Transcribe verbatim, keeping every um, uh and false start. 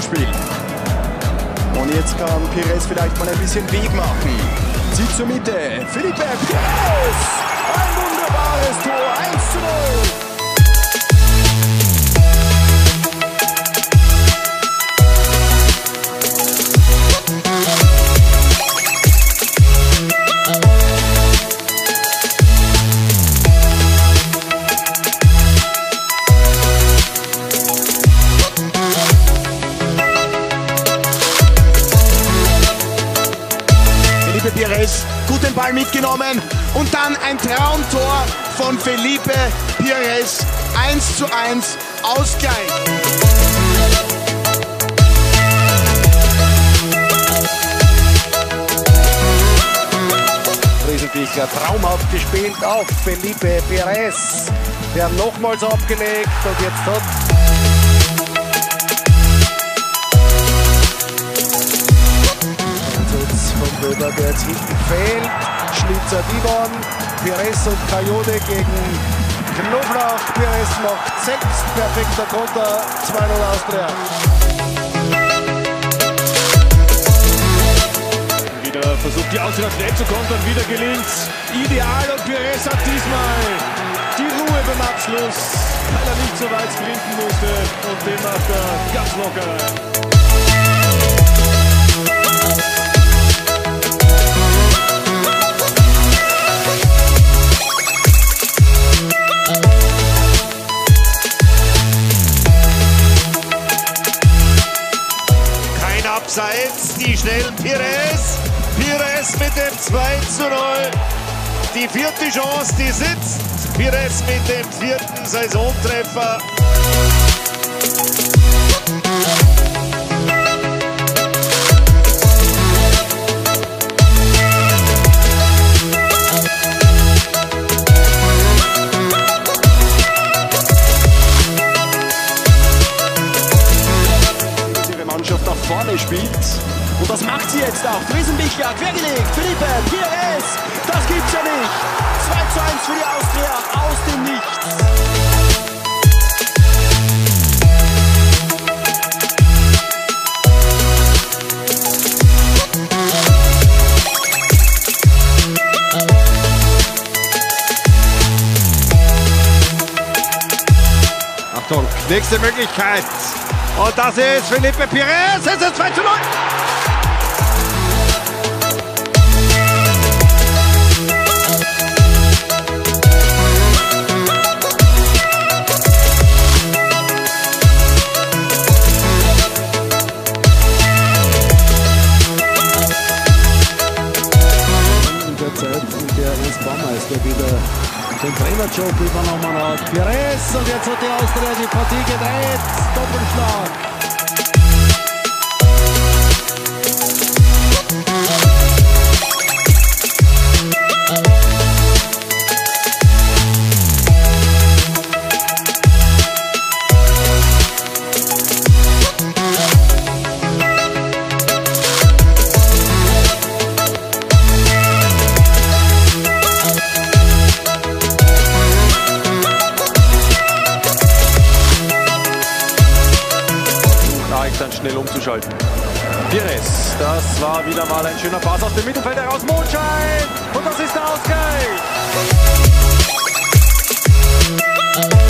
Zuspiel. Und jetzt kann Pires vielleicht mal ein bisschen Weg machen. Zieht zur Mitte. Felipe Pires! Ein wunderbares Tor. eins zu null. Pires, guten Ball mitgenommen und dann ein Traumtor von Felipe Pires, eins zu eins, Ausgleich. Friesenbichler, traumhaft gespielt auf Felipe Pires, wir haben nochmals abgelegt und jetzt hat... von Böder, der jetzt hinten fehlt. Schlitzer-Divorn, Pires und Kajode gegen Knoblauch. Pires macht sechs, perfekter Konter, zwei null Austria. Wieder versucht die Austria schnell zu kontern, wieder gelingt's. Ideal und Pires hat diesmal die Ruhe beim Abschluss, weil er nicht so weit sprinten musste und den macht er ganz locker. Abseits, die schnellen Pires, Pires mit dem zwei zu null, die vierte Chance, die sitzt, Pires mit dem vierten Saisontreffer. Nach vorne spielt und das macht sie jetzt auch. Friesenbichler quergelegt, Felipe Pires, das gibt's ja nicht. zwei zu eins für die Austria aus dem Nichts. Achtung, nächste Möglichkeit. Und das ist Felipe Pires, es ist zwei zu null! In der Zeit, in der ist Baumeister wieder den Trainerjob übernommen hat. Pires, und jetzt hat die Austria die Partie gedreht. Doppelschlag. Dann schnell umzuschalten. Pires, das war wieder mal ein schöner Pass aus dem Mittelfeld heraus. Mondschein! Und das ist der Ausgleich!